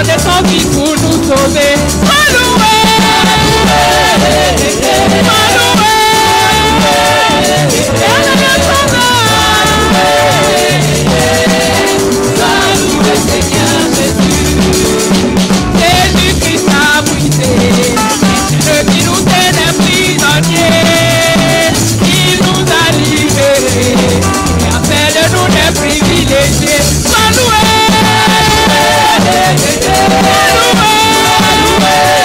a des temps qui pour nous sauver. Privilégié, Maloué, Maloué, Maloué.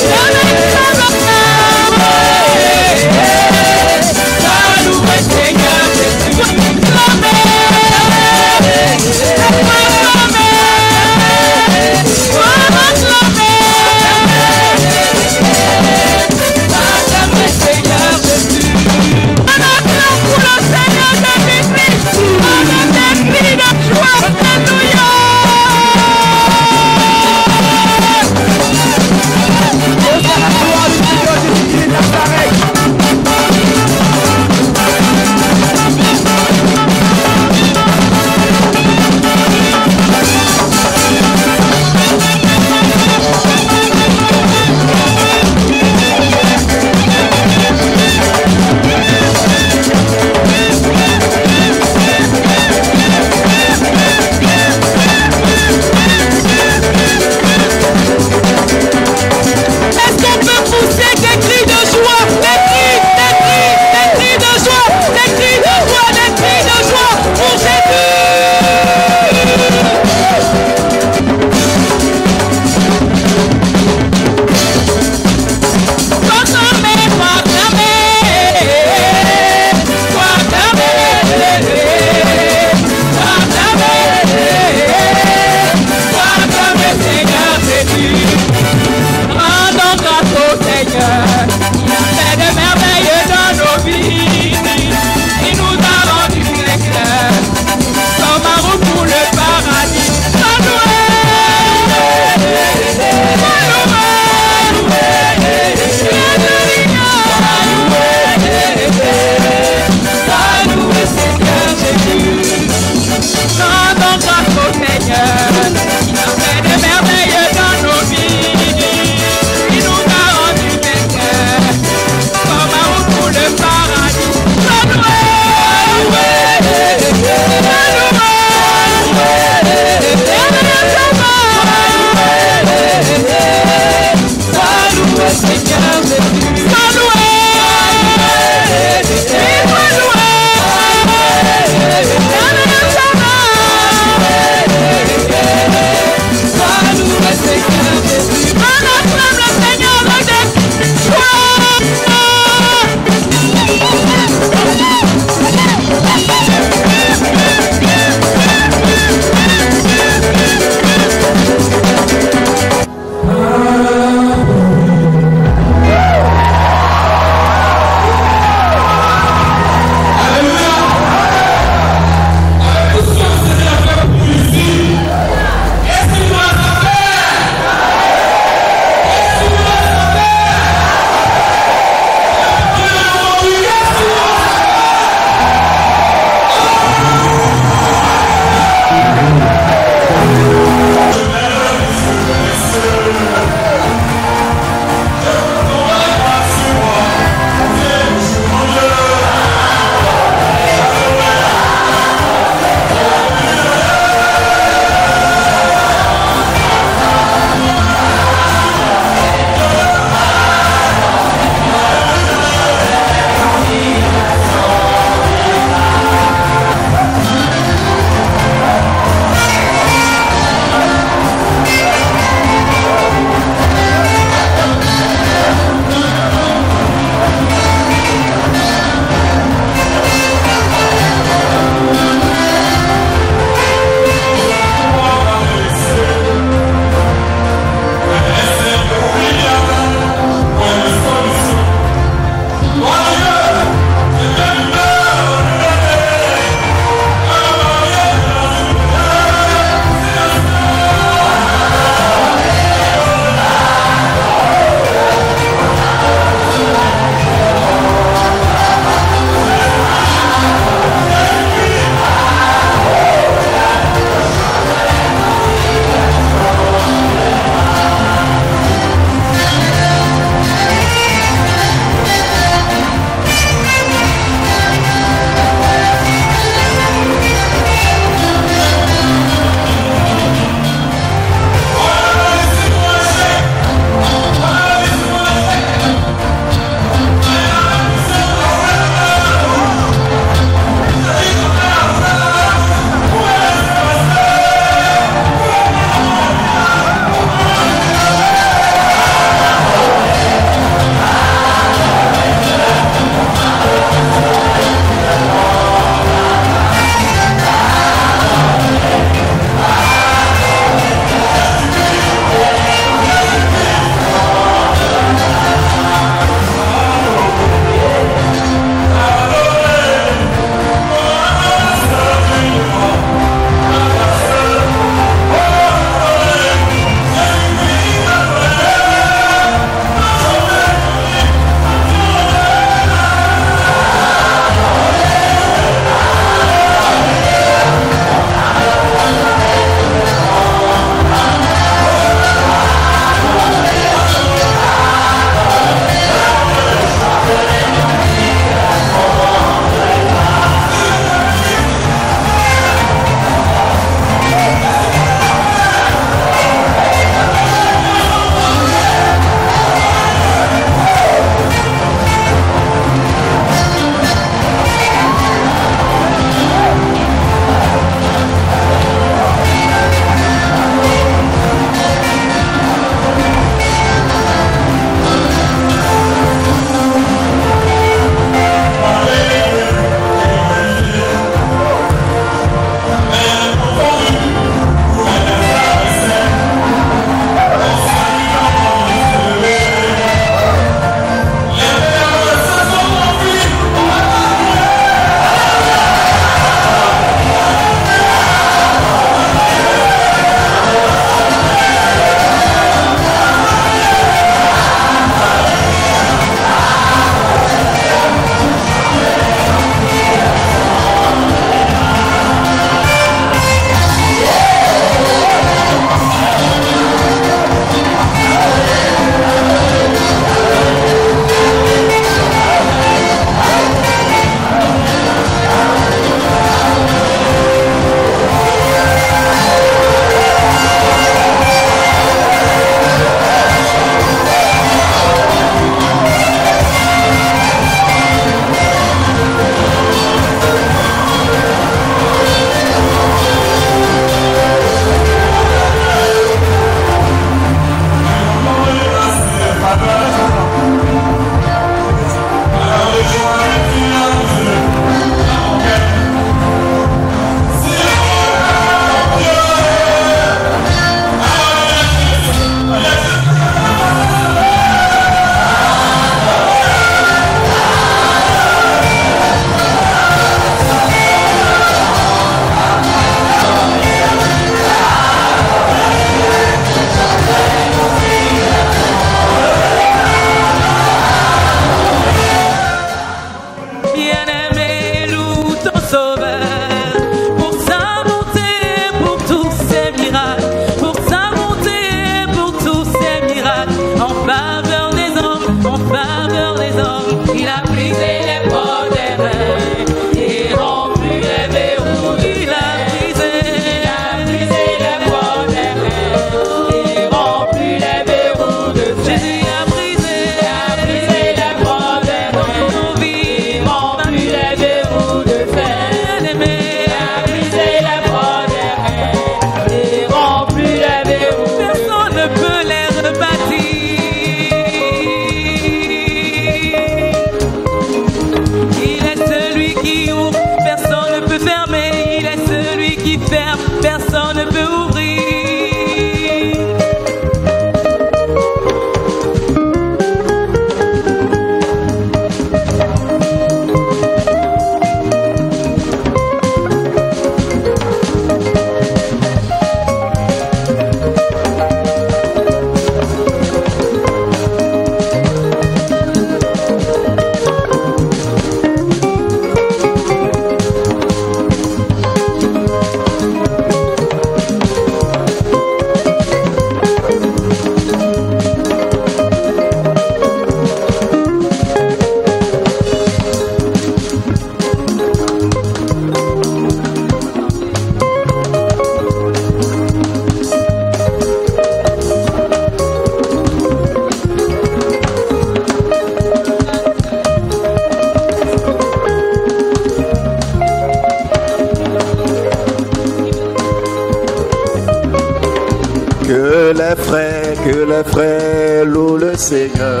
que les frères louent le Seigneur,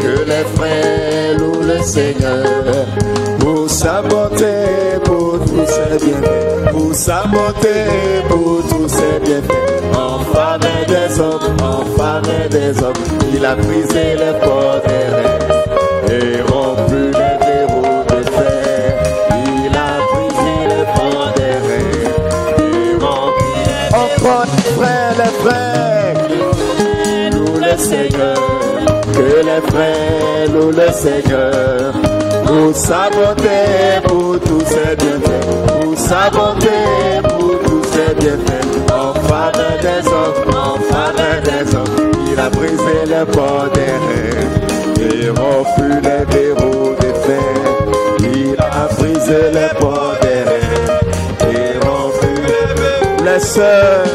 que les frères louent le Seigneur, pour sa bonté, pour tous ses bienfaits, pour sa bonté, pour tous ses bienfaits, en faveur des hommes, en faveur des hommes, il a brisé les portes des rêves et rompu les verrous de fer, il a brisé les portes des rêves et rompu les verrous de fer. Seigneur, que les frères louent le Seigneur, pour sa bonté, pour tous ses bienfaits, pour sa bonté, pour tous ses bienfaits, en faveur des hommes, en faveur des hommes, il a brisé les portes des rêves et rompu les verrous des fers, il a brisé les portes des rêves et rompu les verrous des fers.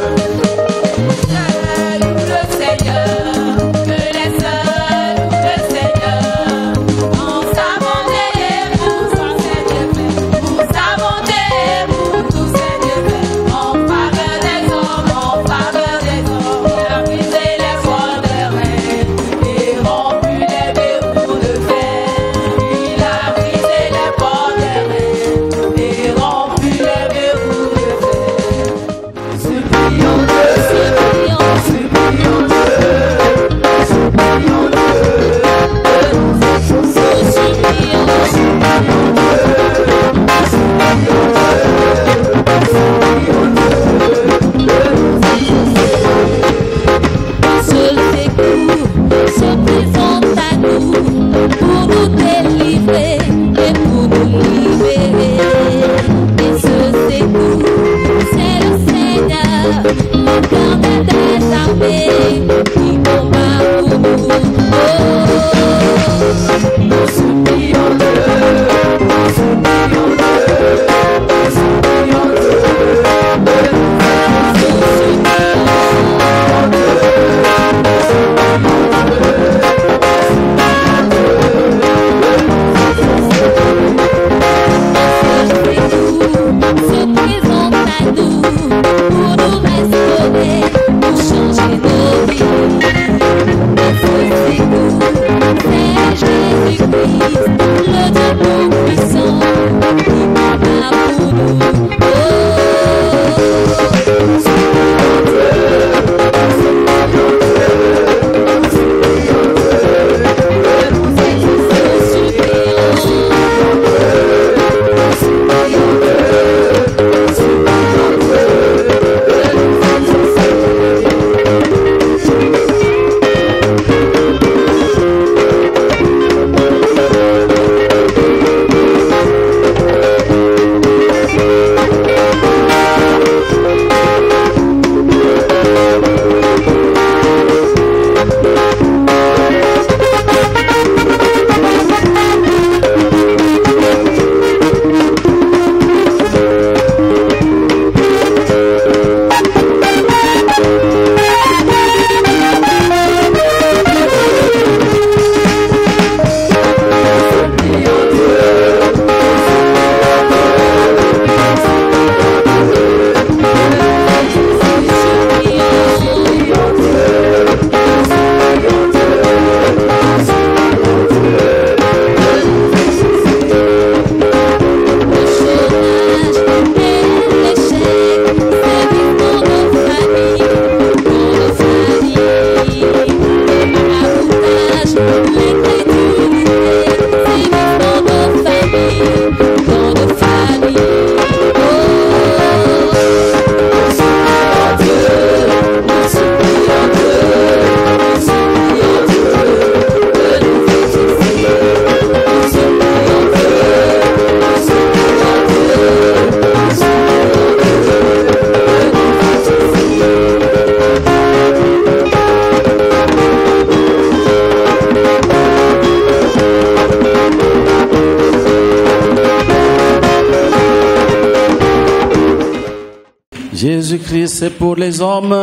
Jésus-Christ est pour les hommes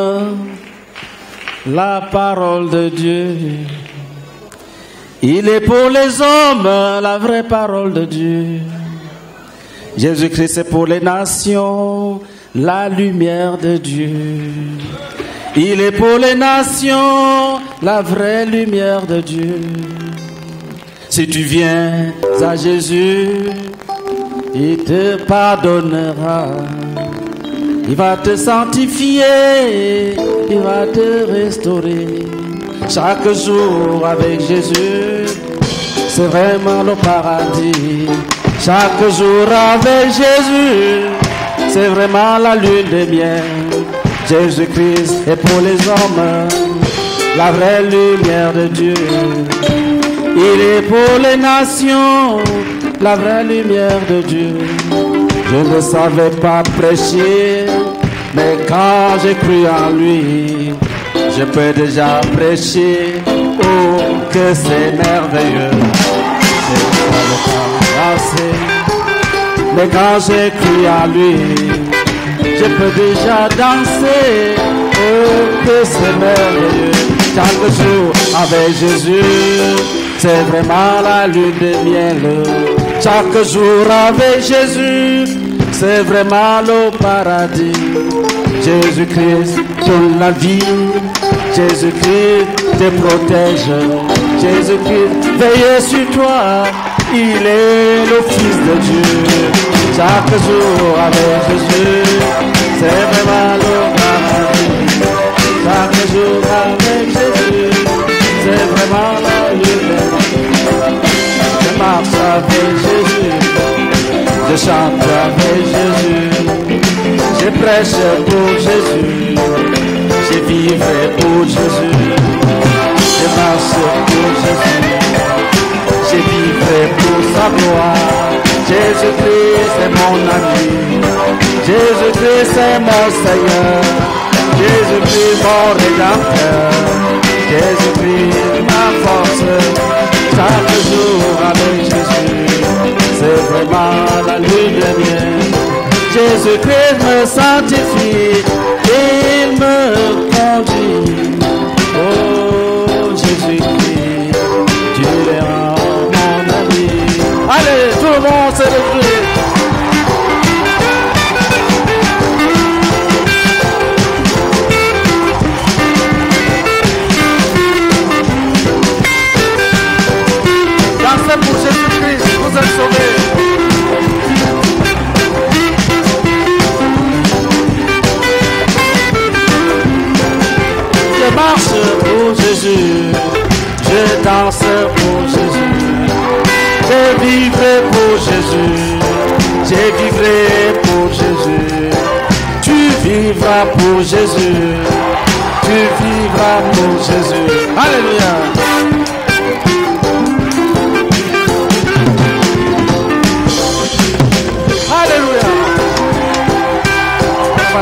la parole de Dieu. Il est pour les hommes la vraie parole de Dieu. Jésus-Christ est pour les nations la lumière de Dieu. Il est pour les nations la vraie lumière de Dieu. Si tu viens à Jésus, il te pardonnera. Il va te sanctifier, il va te restaurer. Chaque jour avec Jésus, c'est vraiment le paradis. Chaque jour avec Jésus, c'est vraiment la lune de miel. Jésus-Christ est pour les hommes la vraie lumière de Dieu. Il est pour les nations la vraie lumière de Dieu. Je ne savais pas prêcher, mais quand j'ai cru en lui, je peux déjà prêcher. Oh, que c'est merveilleux. Mais quand j'ai cru à lui, je peux déjà danser. Oh, que c'est merveilleux. Chaque jour avec Jésus, c'est vraiment la lune de miel. Chaque jour avec Jésus, c'est vraiment le paradis. Jésus-Christ donne la vie, Jésus-Christ te protège, Jésus-Christ veille sur toi. Il est le Fils de Dieu. Chaque jour avec Jésus, c'est vraiment le paradis. Chaque jour avec Jésus, c'est vraiment la lune. Je marche avec Jésus, je chante avec Jésus, je prêche pour Jésus, je vivrai pour Jésus, je marche pour Jésus. Je vivrai pour sa gloire. Jésus-Christ est mon ami, Jésus-Christ est mon Seigneur, Jésus-Christ mon Rédempteur, Jésus-Christ ma force. Chaque jour avec Jésus, c'est vraiment la lune de miel. Jésus-Christ me sanctifie, il me conduit. Oh Jésus-Christ, tu es mon ami. Allez, tout le monde s'est levé. Dansez pour Jésus-Christ, vous êtes sauvés. Je marche pour Jésus, je danse pour Jésus, je vivrai pour Jésus, je vivrai pour Jésus, tu vivras pour Jésus, tu vivras pour Jésus. Alléluia.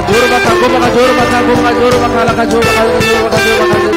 Duro baka, duro baka, duro baka, duro baka, duro baka, duro baka, duro baka.